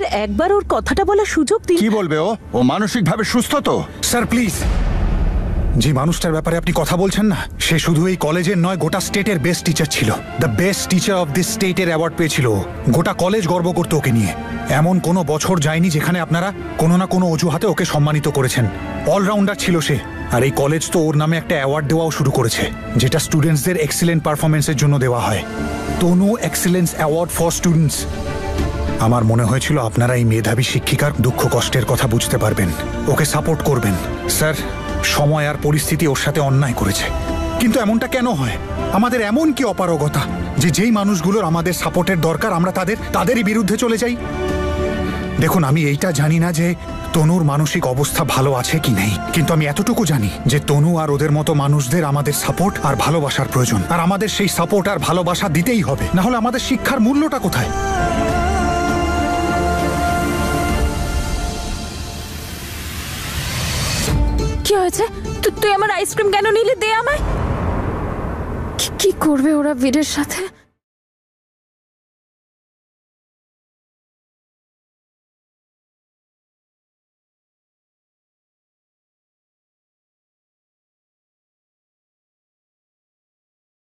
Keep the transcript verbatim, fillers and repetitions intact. Sir একবার ওর কথাটা বলার সুযোগ দিন। কি বলবে ও? ও মানসিকভাবে সুস্থ তো? স্যার প্লিজ, যে মানুষটার ব্যাপারে আপনি কথা বলছেন না, সে শুধু এই কলেজের নয়, গোটা স্টেটের বেস্ট টিচার ছিল। The best teacher of this স্টেটের অ্যাওয়ার্ড পেয়েছিল। গোটা কলেজ গর্ব করত ওকে নিয়ে। এমন কোনো বছর যায়নি যেখানে আপনারা কোনো না কোনো অজুহাতে ওকে সম্মানিত করেছেন। অলরাউন্ডার ছিল সে। আর এই কলেজ তো ওর নামে একটা অ্যাওয়ার্ড দেওয়াও শুরু করেছে, যেটা স্টুডেন্টসদের এক্সিলেন্ট পারফরমেন্সের জন্য দেওয়া হয়, Tanu excellence award for students. আমার মনে হয়েছিল আপনারা এই মেধাবী শিক্ষিকার দুঃখ কষ্টের কথা বুঝতে পারবেন, ওকে সাপোর্ট করবেন। স্যার, সময় আর পরিস্থিতি ওর সাথে অন্যায় করেছে, কিন্তু এমনটা কেন হয়? আমাদের এমন কি অপারগতা যে যেই মানুষগুলোর আমাদের সাপোর্টের দরকার আমরা তাদের তাদেরই বিরুদ্ধে চলে যাই? দেখুন, আমি এইটা জানি না যে তনুর মানসিক অবস্থা ভালো আছে কি নেই, কিন্তু আমি এতটুকু জানি যে তনু আর ওদের মতো মানুষদের আমাদের সাপোর্ট আর ভালোবাসার প্রয়োজন, আর আমাদের সেই সাপোর্ট আর ভালোবাসা দিতেই হবে, না হলে আমাদের শিক্ষার মূল্যটা কোথায়? কি হয়েছে? তুই আমার আইসক্রিম কেন নিলি? দে আমায়। কি করবে ওরা ভিড়ের সাথে?